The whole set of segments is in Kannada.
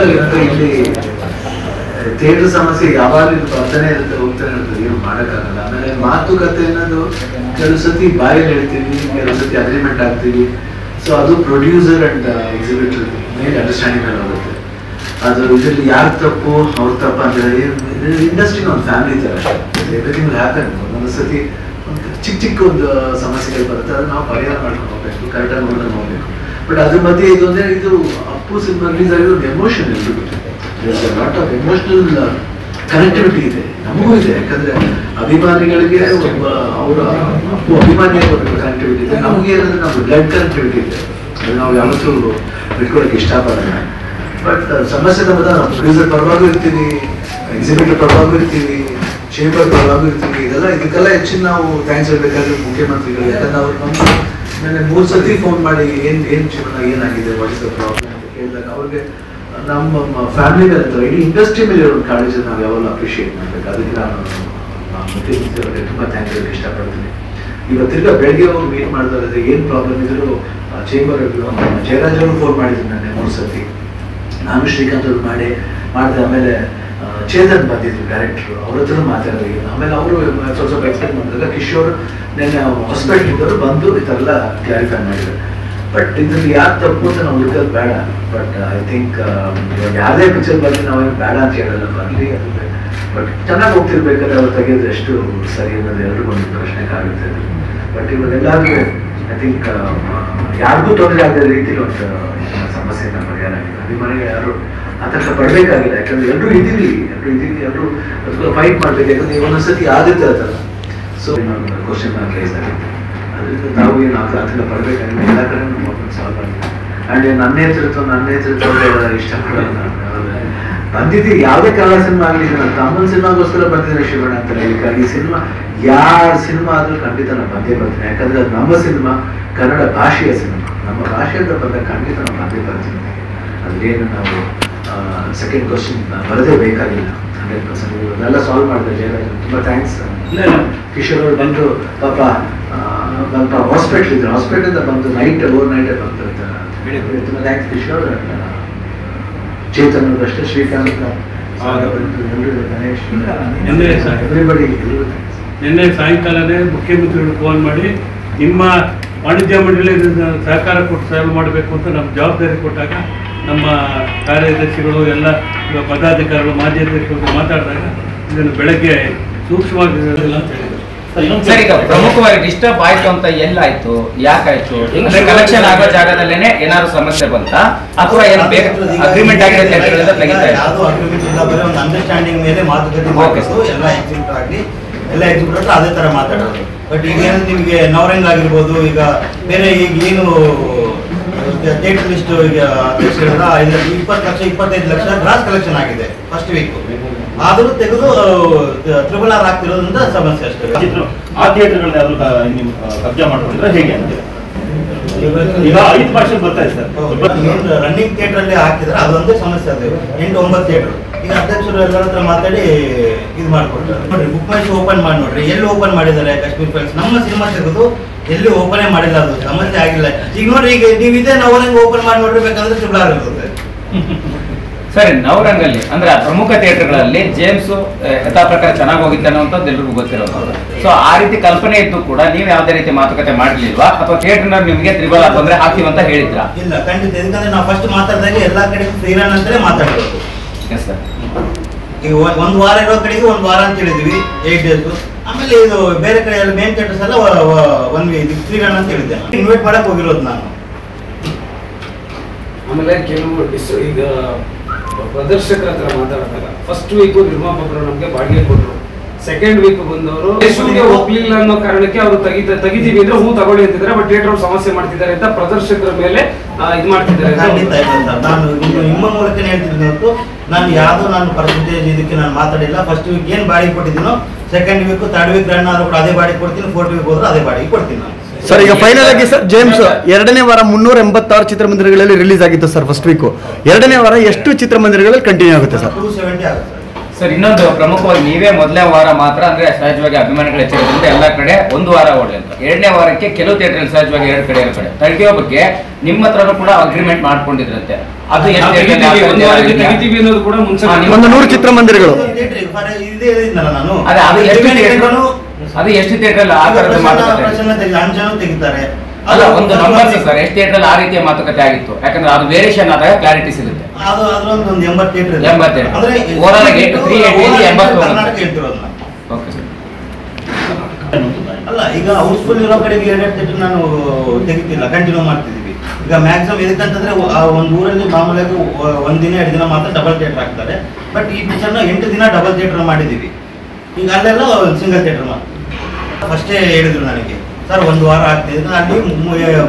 ಆಕ್ಚುಲಿ ಇಲ್ಲಿ ಥಿಯೇಟರ್ ಸಮಸ್ಯೆ ಯಾವಾಗಲೂ ಬರ್ತಾನೆ ಇರುತ್ತೆ ಹೋಗ್ತಾನೆ ಇರುತ್ತೆ ಏನು ಮಾಡೋಕ್ಕಾಗಲ್ಲ. ಆಮೇಲೆ ಮಾತುಕತೆ ಅನ್ನೋದು ಕೆಲವು ಸತಿ ಬಾಯಲ್ಲಿ ಹೇಳ್ತೀವಿ ಕೆಲವು ಸತಿ ಅಗ್ರಿಮೆಂಟ್ ಆಗ್ತೀವಿ. ಸೊ ಅದು ಪ್ರೊಡ್ಯೂಸರ್ ಅಂಡ್ ಎಕ್ಸಿಬಿಟರ್ ಮೇಲೆ ಅಂಡರ್ಸ್ಟ್ಯಾಂಡಿಂಗ್ ಆಗುತ್ತೆ. ಅದು ಇದರಲ್ಲಿ ಯಾರು ತಪ್ಪು ಅವ್ರ ತಪ್ಪ ಅಂತ ಹೇಳಿ ಇಂಡಸ್ಟ್ರಿಗೆ ಒಂದು ಫ್ಯಾಮಿಲಿ ಥರ ಎವ್ರಿಥಿಂಗ್ ಹ್ಯಾಪನ್. ಒಂದೊಂದು ಸತಿ ಚಿಕ್ಕ ಚಿಕ್ಕ ಒಂದು ಸಮಸ್ಯೆಗಳು ಬರುತ್ತೆ ಅದನ್ನ ನಾವು ಪರಿಹಾರ ಮಾಡ್ಕೊಂಡು ಹೋಗ್ಬೇಕು ಕರೆಕ್ಟಾಗಿ ನೋಡ್ಕೊಂಡು ಹೋಗ್ಬೇಕು. ಬಟ್ ಅದ್ರ ಮಧ್ಯೆ ಇದು ಅಂದರೆ ಇದು ಅಪ್ಪು ಸಿನಿಮಾ ರಿಲೀಸ್ ಆಗಿದೆ ಒಂದು ಎಮೋಷನ್ ಇರ್ಬಿಟ್ಟು ಲಾಟ್ ಆಫ್ ಎಮೋಷನಲ್ ಕನೆಕ್ಟಿವಿಟಿ ಇದೆ ನಮಗೂ ಇದೆ. ಯಾಕಂದರೆ ಅಭಿಮಾನಿಗಳಿಗೆ ಒಬ್ಬ ಅವರ ಅಪ್ಪು ಅಭಿಮಾನಿಯ ಕನೆಕ್ಟಿವಿಟಿ ಇದೆ, ನಮಗೆ ಏನಂದರೆ ನಮ್ಮ ಬ್ಲಡ್ ಕನೆಕ್ಟಿವಿಟಿ ಇದೆ, ಅದು ನಾವು ಯಾವತ್ತೂ ಬಿಟ್ಕೊಳಕ್ಕೆ ಇಷ್ಟಪಡೋಣ. ಬಟ್ ಸಮಸ್ಯೆ ನಮ್ಮ ಪ್ರೊಡ್ಯೂಸರ್ ಪರವಾಗೂ ಇರ್ತೀವಿ, ಎಕ್ಸಿಬಿಟರ್ ಪರವಾಗೂ ಇರ್ತೀವಿ, ಚೇಂಬರ್ ಪರವಾಗೂ ಇರ್ತೀವಿ. ಇದೆಲ್ಲ ಇದಕ್ಕೆಲ್ಲ ಹೆಚ್ಚಿನ ನಾವು ಥ್ಯಾಂಕ್ಸ್ ಹೇಳಬೇಕಾದ್ರೆ ಮುಖ್ಯಮಂತ್ರಿಗಳು, ಯಾಕಂದ್ರೆ ಅವ್ರು ನಮ್ಮ 3 ಸತಿ ಫೋನ್ ಮಾಡಿ ಏನು ಜೀವನ ಏನಾಗಿದೆ ವಾಟ್ಸ್ ಪ್ರಾಬ್ಲಮ್ ಅಂತ ಕೇಳಿದಾಗ ಅವ್ರಿಗೆ ನಮ್ಮ ಫ್ಯಾಮಿಲಿ ಮೇಲೆ ಅಥವಾ ಇಡೀ ಇಂಡಸ್ಟ್ರಿ ಮೇಲೆ ಇರೋ ಕಾಳಜಿ ನಾವು ಯಾವಾಗಲೂ ಅಪ್ರಿಷಿಯೇಟ್ ಮಾಡಬೇಕು. ಅದಕ್ಕೆ ನಾನು ಮುಖ್ಯಮಂತ್ರಿಗಳಿಗೆ ತುಂಬ ಥ್ಯಾಂಕ್ಸ್ ಹೇಳಕ್ಕೆ ಇಷ್ಟಪಡ್ತೀನಿ. ಇವತ್ತಿಲ್ಲ ಬೆಳಗ್ಗೆ ಅವರು ಮೀಟ್ ಮಾಡಿದ್ರೆ ಏನು ಪ್ರಾಬ್ಲಮ್ ಇದ್ರು ಚೇಂಬರ್ ಜಯರಾಜ್ ಅವರು ಫೋನ್ ಮಾಡಿದ್ರು ನನಗೆ 3 ಸತಿ, ನಾನು ಶ್ರೀಕಾಂತ್ ಅವ್ರು ಮಾಡಿದೆ. ಆಮೇಲೆ ಚೇತನ್ ಬಂದಿದ್ರು ಡೈರೆಕ್ಟ್ರು, ಅವ್ರ ಹತ್ರ ಮಾತಾಡಿದ್ರು. ಆಮೇಲೆ ಅವರು ಸ್ವಲ್ಪ ಸ್ವಲ್ಪ ಎಕ್ಸ್ಪ್ಲೇನ್ ಮಾಡಿದಾಗ ಕಿಶೋರ್ ನೆನ್ನೆ ಹಾಸ್ಪಿಟ್ಲಿಂದವರು ಬಂದು ಈ ಥರ ಎಲ್ಲ ಕ್ಲಾರಿಫೈ ಮಾಡಿದ್ರು. ಬಟ್ ಇದ್ರಲ್ಲಿ ಯಾರು ತಪ್ಪು ಅಂತ ನಾವು ಹುಡುಕೋದು ಬೇಡ. ಬಟ್ ಐ ಥಿಂಕ್ ಯಾವುದೇ ಪಿಕ್ಚರ್ ಬಗ್ಗೆ ನಾವೇನು ಬೇಡ ಅಂತ ಹೇಳಲ್ಲ ಬರಲಿ ಅದೇ. ಬಟ್ ಚೆನ್ನಾಗಿ ಹೋಗ್ತಿರ್ಬೇಕಾದ್ರೆ ಅವ್ರು ತೆಗೆದು ಎಷ್ಟು ಸರಿ ಅನ್ನೋದು ಎಲ್ಲರಿಗೂ ಒಂದು ಪ್ರಶ್ನೆಗಾಗುತ್ತೆ. ಬಟ್ ಇವರೆಲ್ಲಾದ್ರೂ ಐ ಥಿಂಕ್ ಯಾರಿಗೂ ತೊಂದರೆ ಆಗದ ರೀತಿಯಲ್ಲಿ ಒಂದು ಸಮಸ್ಯೆನ ಪರಿಹಾರ ಆಗಿದೆ. ಅಭಿಮಾನಿಗಳು ಯಾರು ಆತಂಕ ಪಡಬೇಕಾಗಿಲ್ಲ, ಯಾಕಂದ್ರೆ ಎಲ್ಲರೂ ಇದೀವಿ, ಎಲ್ಲರೂ ಅದಕ್ಕೆ ಫೈಟ್ ಮಾಡಬೇಕು. ಯಾಕಂದ್ರೆ ಒಂದೊಂದ್ಸತಿ ಆಗುತ್ತೆ ಅದಲ್ಲ. ಸೊ ಕ್ವಶನ್ ರೈಸ್ ಆಗುತ್ತೆ, ಅದರಿಂದ ನಾವು ಏನು ಆತಂಕ ಪಡಬೇಕಾಗಿಲ್ಲ, ಎಲ್ಲ ಕಡೆ ಪ್ರಾಬ್ಲಮ್ ಸಾಲ್ವ್ ಆಗಿದೆ. ಆ್ಯಂಡ್ ನನ್ನ ನೇತೃತ್ವ ಇಷ್ಟಪಡೋದು ನಾನು ಬಂದಿದ್ದು ಯಾವುದೇ ಕನ್ನಡ ಸಿನಿಮಾ ಆಗಲಿ, ನನ್ನ ತಮ್ಮನ ಸಿನಿಮಾಗೋಸ್ಕರ ಬಂದಿದ್ದೇನೆ ಶಿವಣ್ಣ ಅಂತ ಹೇಳಿಕ. ಈ ಸಿನಿಮಾ ಯಾರ ಸಿನಿಮಾ ಆದರೂ ಖಂಡಿತ ನಾನು ಬಂದೇ ಬರ್ತೀನಿ, ಯಾಕಂದ್ರೆ ಅದು ನಮ್ಮ ಸಿನಿಮಾ, ಕನ್ನಡ ಭಾಷೆಯ ಸಿನಿಮಾ, ನಮ್ಮ ಭಾಷೆಯಿಂದ ಬಂದಾಗ ಖಂಡಿತ ನಾನು ಬಂದೇ ಬರ್ತೀನಿ. ಅದೇನು ನಾವು ಸೆಕೆಂಡ್ ಕ್ವಶನ್ ಬರದೇ ಬೇಕಾಗಿಲ್ಲ. 100% ಅದೆಲ್ಲ ಸಾಲ್ವ್ ಮಾಡಿದೆ ಜಯರಾಜ್, ತುಂಬ ಥ್ಯಾಂಕ್ಸ್. ಇಲ್ಲ ಕಿಶೋರ್ ಅವರು ಬಂದು ಪಾಪ ನಮ್ಮ ಹಾಸ್ಪಿಟ್ಲ್ ಇದ್ದರು, ಹಾಸ್ಪಿಟ್ಲಿಂದ ಬಂದು ನೈಟ್ ಓವರ್ನೈಟೇ ಬಂದು ಹೇಳಿದ್ರು. ತುಂಬ ಥ್ಯಾಂಕ್ಸ್ ಕಿಶೋರ್. ಚೇತನ್ ಅವರು ಅಷ್ಟೇ, ಶ್ರೀಕಾಂತ್, ಗಣೇಶ್, ನಿನ್ನೆ ಸಾಯಂಕಾಲನೇ ಮುಖ್ಯಮಂತ್ರಿಗಳು ಫೋನ್ ಮಾಡಿ ನಿಮ್ಮ ವಾಣಿಜ್ಯ ಮಂಡಳಿ ಸಹಕಾರ ಕೊಟ್ಟು ಸಾಲ್ವ್ ಮಾಡಬೇಕು ಅಂತ ನಮ್ಮ ಜವಾಬ್ದಾರಿ ಕೊಟ್ಟಾಗ ನಮ್ಮ ಕಾರ್ಯದರ್ಶಿಗಳು ಎಲ್ಲ ಪದಾಧಿಕಾರಿಗಳು ಮಾಜಿ ಅಧ್ಯಕ್ಷರು ಮಾತಾಡಿದಾಗ ಇದನ್ನು ಬೆಳಗ್ಗೆ ಸೂಕ್ಷ್ಮವಾಗಿ ಅಂತ ಹೇಳಿದರು. ಸರಿ, ಪ್ರಮುಖವಾಗಿ ಡಿಸ್ಟರ್ಬ್ ಆಯ್ತು ಅಂತ ಎಲ್ಲಾಯ್ತು, ಯಾಕಾಯ್ತು? ಕಲೆಕ್ಷನ್ ಆಗೋ ಜಾಗದಲ್ಲೇನೆ ಏನಾದ್ರು ಸಮಸ್ಯೆ ಬಂತ ಅಥವಾ ಏನು ಬೇಗ ಅಗ್ರಿಮೆಂಟ್ ಆಗಿದೆ ಅಂತ ಹೇಳಿದ್ರೆ ತೆಗಿತಾ ಇಲ್ಲ, ಅಂಡರ್ಸ್ಟ್ಯಾಂಡಿಂಗ್ ಮೇಲೆ ಮಾತುಕತೆ ಎಲ್ಲ ಎಕ್ಸಿಬಿಟರ್ ಅದೇ ಥರ ಮಾತಾಡೋದು. ಬಟ್ ಈಗೇನು ನಿಮಗೆ ನವರಂಗ್ ಆಗಿರ್ಬೋದು, ಈಗ ಬೇರೆ ಈಗ ಏನು ಥಿಯೇಟರ್ ಲಿಸ್ಟ್ ಈಗ ಅಧ್ಯಕ್ಷರಿಂದ 20 ಲಕ್ಷ 25 ಲಕ್ಷ ಗ್ರಾಸ್ ಕಲೆಕ್ಷನ್ ಆಗಿದೆ ಫಸ್ಟ್ ವೀಕ್. ಆದರೂ ತೆಗೆದು RRR ಆಗ್ತಿರೋದ್ರಿಂದ ಸಮಸ್ಯೆ ಅಷ್ಟೇ. ಆ ಥಿಯೇಟರ್ಗಳನ್ನ ಯಾರು ನೀವು ಕಬ್ಜಾ ಮಾಡಿಕೊಂಡ್ರೆ ಹೇಗೆ ಅಂತ ಈಗ 5% ಬರ್ತಾ ಇದೆ ಸರ್. ರನ್ನಿಂಗ್ ಥಿಯೇಟರ್ ಅಲ್ಲಿ ಹಾಕಿದ್ರೆ ಅದೊಂದೇ ಸಮಸ್ಯೆ. ಅದು 8-9 ಥಿಯೇಟರ್ ಈಗ ಅಧ್ಯಕ್ಷರು ಎಲ್ಲರ ಹತ್ರ ಮಾತಾಡಿ ಇದು ಮಾಡ್ಕೊಡ್ತಾರೆ. ನೋಡ್ರಿ ಬುಕ್ ಮೈ ಶೋ ಓಪನ್ ಮಾಡಿ ನೋಡ್ರಿ, ಎಲ್ಲಿ ಓಪನ್ ಮಾಡಿದ್ದಾರೆ ಕಾಶ್ಮೀರ್ ಫೈಲ್ಸ್, ನಮ್ಮ ಸಿನಿಮಾ ತೆಗೆದು ಎಲ್ಲಿ ಓಪನೇ ಮಾಡಿಲ್ಲ, ಅದು ಸಮಸ್ಯೆ ಆಗಿಲ್ಲ. ಈಗ ನೋಡ್ರಿ, ಈಗ ನೀವಿದೆ ನವರಂಗ್ ಓಪನ್ ಮಾಡಿ ನೋಡ್ರಿ, ಬೇಕಂದ್ರೆ RRR ಇರುತ್ತೆ. ಸರಿ, ನವರಂಗಲ್ಲಿ ಅಂದ್ರೆ ಪ್ರಮುಖ ಥಿಯೇಟರ್ಗಳಲ್ಲಿ ಜೇಮ್ಸ್ ಯಥಾ ಪ್ರಕಾರ ಚೆನ್ನಾಗಿ ಹೋಗಿದ್ದೆ ಅನ್ನೋದು ಎಲ್ರಿಗೂ ಗೊತ್ತಿರೋದು. ಸೊ ಆ ರೀತಿ ಕಲ್ಪನೆ ಇದ್ದು ಕೂಡ ನೀವು ಯಾವುದೇ ರೀತಿ ಮಾತುಕತೆ ಮಾಡಲಿಲ್ವಾ ಅಥವಾ ಥಿಯೇಟರ್ನ ನಿಮಗೆ RRR ಬಂದ್ರೆ ಹಾಕಿವಂತ ಹೇಳಿದ್ರಾ? ಇಲ್ಲ, ಖಂಡಿತ. ಯಾಕಂದ್ರೆ ನಾವು ಫಸ್ಟ್ ಮಾತಾಡಿದಾಗ ಎಲ್ಲಾ ಕಡೆ ಫ್ರೀರನ್ ಅಂತಲೇ ಮಾತಾಡೋದು. ಈಗ ಒಂದು ವಾರ ಇರೋ ಕಡೆಗೆ 1 ವಾರ ಅಂತ ಹೇಳಿದ್ವಿ, 8 ಡೇಸ್. ಆಮೇಲೆ ಇದು ಬೇರೆ ಕಡೆ ಎಲ್ಲ ಮೇನ್ ಥಿಯೇಟರ್ಸ್ ಎಲ್ಲ 1 ವೀಕ್ ಫ್ರೀರನ್ ಅಂತ ಹೇಳಿದ್ದೆ, ಇನ್ವೈಟ್ ಮಾಡಕ್ ಹೋಗಿರೋದು ನಾನು. ಆಮೇಲೆ ಕೆಲವು ಈಗ ಪ್ರದರ್ಶಕರ ಹತ್ರ ಮಾತಾಡೋದಾಗ ಫಸ್ಟ್ ವೀಕ್ ನಿರ್ಮಾಪಕರು ನಮಗೆ ಬಾಡಿಗೆ ಕೊಟ್ಟರು, ಸೆಕೆಂಡ್ ವೀಕ್ ಬಂದವರು ಶೂಟಿಂಗ್ ಹೋಗ್ಲಿಲ್ಲ ಅನ್ನೋ ಕಾರಣಕ್ಕೆ ಅವರು ತೆಗಿತೀವಿ ಅಂದ್ರೆ ಹೂ ತಗೊಳ್ಳಿ ಅಂತಿದ್ದಾರೆ. ಬಟ್ ಥಿಯೇಟರ್ ಸಮಸ್ಯೆ ಮಾಡ್ತಿದ್ದಾರೆ ಅಂತ ಪ್ರದರ್ಶಕರ ಮೇಲೆ ಇದು ಮಾಡ್ತಿದ್ದಾರೆ. ನಾನು ನಿಮ್ಮ ಮೂಲಕನೇ ಹೇಳ್ತಿದ್ದೀನಿ ಹೊರತು ನಾನು ಯಾವ್ದು ನಾನು ಪರ್ಸೆಂಟೇಜ್ ಇದಕ್ಕೆ ನಾನು ಮಾತಾಡಿಲ್ಲ. ಫಸ್ಟ್ ವೀಕ್ ಏನು ಬಾಡಿಗೆ ಕೊಟ್ಟಿದ್ದೀನೋ second week, third week run ಆದ್ರೂ ಕೂಡ ಅದೇ ಬಾಡಿಗೆ ಕೊಡ್ತೀನಿ, ಫೋರ್ತ್ ವೀಕ್ ಹೋದ್ರೆ ಅದೇ ಬಾಡಿಗೆ ಕೊಡ್ತೀನಿ ನಾನು. ಸರ್, ಈಗ ಫೈನಲ್ ಆಗಿ ಸರ್, ಜೇಮ್ಸ್ 2ನೇ ವಾರ 386 ಚಿತ್ರಮಂದಿರಗಳಲ್ಲಿ ರಿಲೀಸ್ ಆಗಿತ್ತು ಸರ್. ಫಸ್ಟ್ ವೀಕು 2ನೇ ವಾರ ಎಷ್ಟು ಚಿತ್ರಮಂದಿರಗಳಲ್ಲಿ ಕಂಟಿನ್ಯೂ ಆಗುತ್ತೆ ಸರ್? 270 ಆಗುತ್ತೆ ಸರ್. ಇನ್ನೊಂದು ಪ್ರಮುಖವಾಗಿ ನೀವೇ ಮೊದಲನೇ ವಾರ ಮಾತ್ರ ಅಂದ್ರೆ ಸಹಜವಾಗಿ ಅಭಿಮಾನಿಗಳ ಎಚ್ಚರಿಕೆ ಎಲ್ಲ ಕಡೆ 1 ವಾರ ಓಡಲಿ ಅಂತ, 2ನೇ ವಾರಕ್ಕೆ ಕೆಲವು ಥಿಯೇಟರ್ ಸಹಜವಾಗಿ 2 ಕಡೆ 3 ಬಗ್ಗೆ ನಿಮ್ಮ ಹತ್ರನೂ ಕೂಡ ಅಗ್ರಿಮೆಂಟ್ ಮಾಡ್ಕೊಂಡಿದ್ರಂತೆ. ಆ ಒಂದು 100 ಚಿತ್ರಮಂದಿರಗಳು ಅಲ್ಲ ಒಂದು ನಂಬರ್ ಸರ್ ಎಷ್ಟು ಥಿಯೇಟರ್ ಆ ರೀತಿಯ ಮಾತುಕತೆ ಆಗಿತ್ತು ಯಾಕಂದ್ರೆ ಅದು ವೇರಿಯೇಷನ್ ಆದಾಗ ಕ್ಲಾರಿಟಿ ಸಿಗುತ್ತೆ ಅದು ಅದರೊಂದು 80 ಥಿಯೇಟರ್ ಇದೆ 80 ಅಂದ್ರೆ ಓವರ್ ಆಗಿ 380 80 ಅಂತ ಹೇಳ್ತಿರೋದು ಓಕೆ ಸರ್ ಅಲ್ಲ ಈಗ ಹೌಸ್ಫುಲ್ ಇರೋ ಕಡೆಗೆ 200 ಥಿಯೇಟರ್ ನಾನು ತೆಗಿತಿಲ್ಲ ಕಂಟಿನ್ಯೂ ಮಾಡ್ತಿದೀವಿ ಈಗ ಮ್ಯಾಕ್ಸಿಮಮ್ ಇದಕ್ಕೆ ಅಂತಂದ್ರೆ ಒಂದು ಊರಲ್ಲಿ ಮಾಮೂಲಾಗಿ ಒಂದು ದಿನ ಎರಡು ದಿನ ಮಾತ್ರ ಡಬಲ್ ಥಿಯೇಟರ್ ಹಾಕ್ತಾರೆ ಬಟ್ ಈ ಪಿಕ್ಚರ್ ನ 8 ದಿನ ಡಬಲ್ ಥಿಯೇಟರ್ ಮಾಡಿದೀವಿ ಈಗ ಅಲ್ಲೆಲ್ಲ ಸಿಂಗಲ್ ಥಿಯೇಟರ್ ಮಾಡ್ತೀವಿ ಫಸ್ಟ್ ಹೇಳಿದ್ರು ನನಗೆ ಸರ್ ಒಂದು ವಾರ ಆಗ್ತಿದ್ರೆ ಅಲ್ಲಿ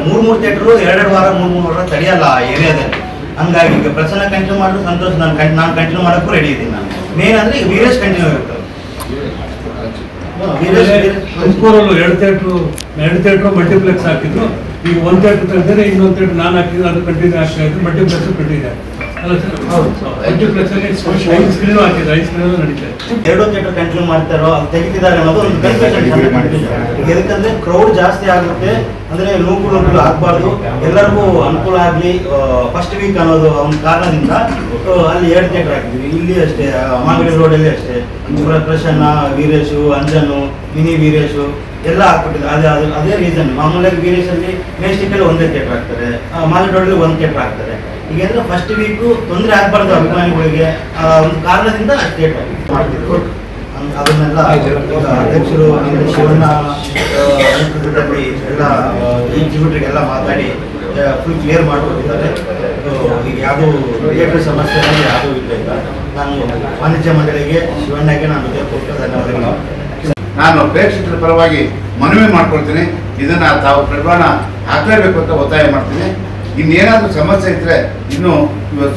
ಮೂರು ಥಿಯೇಟರ್ ಎರಡೆರಡು ವಾರ ಮೂರು ವಾರ ತಡೆಯಲ್ಲ ಆ ಏರಿಯಾದಲ್ಲಿ ಹಂಗಾಗಿ ಈಗ ಪ್ರಸನ್ನ ಕಂಟಿನ್ಯೂ ಮಾಡಿದ್ರೆ ಸಂತೋಷ ನಾನು ಕಂಟಿನ್ಯೂ ಮಾಡೋಕ್ಕೂ ರೆಡಿ ಇದ್ದೀನಿ ನಾನು ಮೇನ್ ಅಂದ್ರೆ ಈಗ ವೀರೇಶ್ ಕಂಟಿನ್ಯೂ ಇರ್ತದೆ ಎರಡು ಥಿಯೇಟರ್ ಮಲ್ಟಿಪ್ಲೆಕ್ಸ್ ಹಾಕಿದ್ರು ಈಗ ಒಂದು ಥಿಯೇಟರ್ ತೆಗೆದ್ರೆ ಇನ್ನೊಂದು ಥಿಯೇಟರ್ ನಾನು ಹಾಕಿದ್ರು ಅದು ಕಂಟಿನ್ಯೂ ಆಗ್ತಾ ಇದ್ರು ಮಲ್ಟಿಪ್ಲೆಕ್ಸ್ ಕಂಟಿನ್ಯೂ ಎರಡು ಥಿಯೇಟರ್ ಕಂಟಿನ್ಯೂ ಮಾಡ್ತಾರೋ ಅದು ತೆಗಿತಿದ್ದಾರೆ ಅನ್ನೋದು ಒಂದು ಕನ್ಫ್ಯೂಷನ್ ಎದಕ್ಕಂದ್ರೆ ಕ್ರೌಡ್ ಜಾಸ್ತಿ ಆಗುತ್ತೆ ಅಂದ್ರೆ ನೂಕುಗಳು ಆಗ್ಬಾರ್ದು ಎಲ್ಲರಿಗೂ ಅನುಕೂಲ ಆಗ್ಲಿ ಫಸ್ಟ್ ವೀಕ್ ಅನ್ನೋದು ಒಂದು ಕಾರಣದಿಂದ ಅಲ್ಲಿ ಎರಡು ಥಿಯೇಟರ್ ಹಾಕಿದ್ವಿ ಇಲ್ಲಿ ಅಷ್ಟೇ ಮಾಗಡಿ ರೋಡ್ ಅಲ್ಲಿ ಅಷ್ಟೇ ಪ್ರಸನ್ನ ವೀರೇಶು ಅಂಜನು ಮಿನಿ ವೀರೇಶು ಎಲ್ಲ ಹಾಕ್ಬಿಟ್ಟಿದ್ರು ಅದೇ ರೀಸನ್ ಮಾಮೂಲಾಗಿ ವೀರೇಶ್ ಅಲ್ಲಿ ಮೇಸ್ಟಿಕಲ್ಲಿ ಒಂದೇ ಥಿಯೇಟರ್ ಹಾಕ್ತಾರೆ ಮಾಗಡಿ ರೋಡ್ ಅಲ್ಲಿ ಒಂದು ಥಿಯೇಟರ್ ಹಾಕ್ತಾರೆ ಈಗೇನೋ ಫಸ್ಟ್ ವೀಕು ತೊಂದರೆ ಆಗ್ಬಾರ್ದು ಅಭಿಮಾನಿಗಳಿಗೆ ಒಂದು ಕಾರಣದಿಂದ ಸ್ಟೇಟ್ ಮಾಡ್ತಿದ್ರು ಅದನ್ನೆಲ್ಲ ಅಧ್ಯಕ್ಷರು ಶಿವಣ್ಣ ನೇತೃತ್ವದಲ್ಲಿ ಎಲ್ಲ ಎಕ್ಸಿಕ್ಯೂಟಿವ್ಗೆಲ್ಲ ಮಾತಾಡಿ ಫುಲ್ ಕ್ಲಿಯರ್ ಮಾಡ್ಕೊಟ್ಟಿದ್ದಾರೆ ಈಗ ಯಾವುದೂ ಥಿಯೇಟರ್ ಸಮಸ್ಯೆ ಯಾವುದೂ ಇಲ್ಲ ನಾನು ವಾಣಿಜ್ಯ ಮಂಡಳಿಗೆ ಶಿವಣ್ಣಗೆ ನಾನು ಧನ್ಯವಾದಗಳು ನಾನು ಪ್ರೇಕ್ಷಕರ ಪರವಾಗಿ ಮನವಿ ಮಾಡ್ಕೊಳ್ತೀನಿ ಇದನ್ನು ತಾವು ಪ್ರಮಾಣ ಹಾಕಲೇಬೇಕು ಅಂತ ಒತ್ತಾಯ ಮಾಡ್ತೀನಿ ಇನ್ನೇನಾದರೂ ಸಮಸ್ಯೆ ಇದ್ದರೆ ಇನ್ನೂ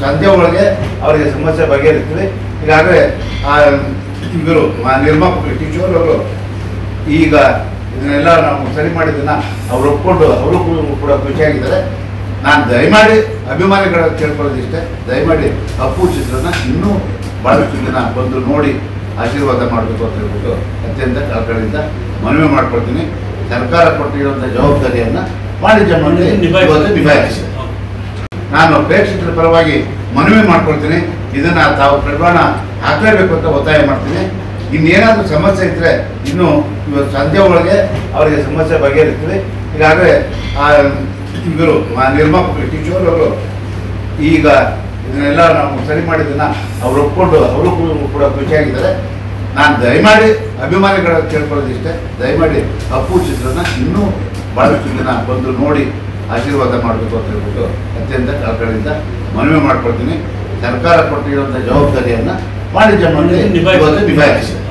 ಸಂಜೆ ಒಳಗೆ ಅವರಿಗೆ ಸಮಸ್ಯೆ ಬಗೆಹರಿಸ್ತದೆ ಈಗಾಗಲೇ ಇವರು ನಿರ್ಮಾಪಕರು ಕಿಶೋರ್ ಅವರು ಈಗ ಇದನ್ನೆಲ್ಲ ನಾವು ಸರಿ ಮಾಡಿದ್ದನ್ನು ಅವ್ರು ಒಪ್ಪಿಕೊಂಡು ಅವರು ಕೂಡ ಖುಷಿಯಾಗಿದ್ದಾರೆ ನಾನು ದಯಮಾಡಿ ಅಭಿಮಾನಿಗಳ ಕೇಳ್ಕೊಳ್ಳೋದಿಷ್ಟೇ ದಯಮಾಡಿ ಅಪ್ಪು ಚಿತ್ರನ ಇನ್ನೂ ಭಾಳಷ್ಟು ಜನ ಬಂದು ನೋಡಿ ಆಶೀರ್ವಾದ ಮಾಡಬೇಕು ಅಂತ ಹೇಳ್ಬಿಟ್ಟು ಅತ್ಯಂತ ಕಳಕಳಿಯಿಂದ ಮನವಿ ಮಾಡ್ಕೊಳ್ತೀನಿ ಸರ್ಕಾರ ಕೊಟ್ಟಿರುವಂಥ ಜವಾಬ್ದಾರಿಯನ್ನು ವಾಣಿಜ್ಯ ಮಂಡಳಿ ನಿಭಾಯಿಸಿದೆ ನಾನು ಪ್ರೇಕ್ಷಕರ ಪರವಾಗಿ ಮನವಿ ಮಾಡ್ಕೊಳ್ತೀನಿ ಇದನ್ನು ತಾವು ಪ್ರಮಾಣ ಹಾಕಲೇಬೇಕು ಅಂತ ಒತ್ತಾಯ ಮಾಡ್ತೀನಿ ಇನ್ನೇನಾದರೂ ಸಮಸ್ಯೆ ಇದ್ದರೆ ಇನ್ನೂ ಸಂಜೆ ಒಳಗೆ ಅವರಿಗೆ ಸಮಸ್ಯೆ ಬಗೆಹರಿಸ್ತದೆ ಈಗಾಗಲೇ ಇವರು ನಿರ್ಮಾಪಕರು ಕಿಶೋರ್ ಅವರು ಈಗ ಇದನ್ನೆಲ್ಲ ನಾವು ಸರಿ ಮಾಡಿದ್ದನ್ನು ಅವ್ರು ಒಪ್ಪಿಕೊಂಡು ಅವರು ಕೂಡ ಖುಷಿಯಾಗಿದ್ದಾರೆ ನಾನು ದಯಮಾಡಿ ಅಭಿಮಾನಿಗಳ ಕೇಳ್ಕೊಳ್ಳೋದಿಷ್ಟೇ ದಯಮಾಡಿ ಅಪ್ಪು ಚಿತ್ರನ ಇನ್ನೂ ಭಾಳಷ್ಟು ಜನ ಬಂದು ನೋಡಿ ಆಶೀರ್ವಾದ ಮಾಡಬೇಕು ಅಂತ ಹೇಳ್ಬಿಟ್ಟು ಅತ್ಯಂತ ಕಳಕಳಿಯಿಂದ ಮನವಿ ಮಾಡ್ಕೊಳ್ತೀನಿ ಸರ್ಕಾರ ಕೊಟ್ಟಿರುವಂಥ ಜವಾಬ್ದಾರಿಯನ್ನು ವಾಣಿಜ್ಯ ಮಂಡಳಿ ನಿಭಾಯಿಸಿದೆ.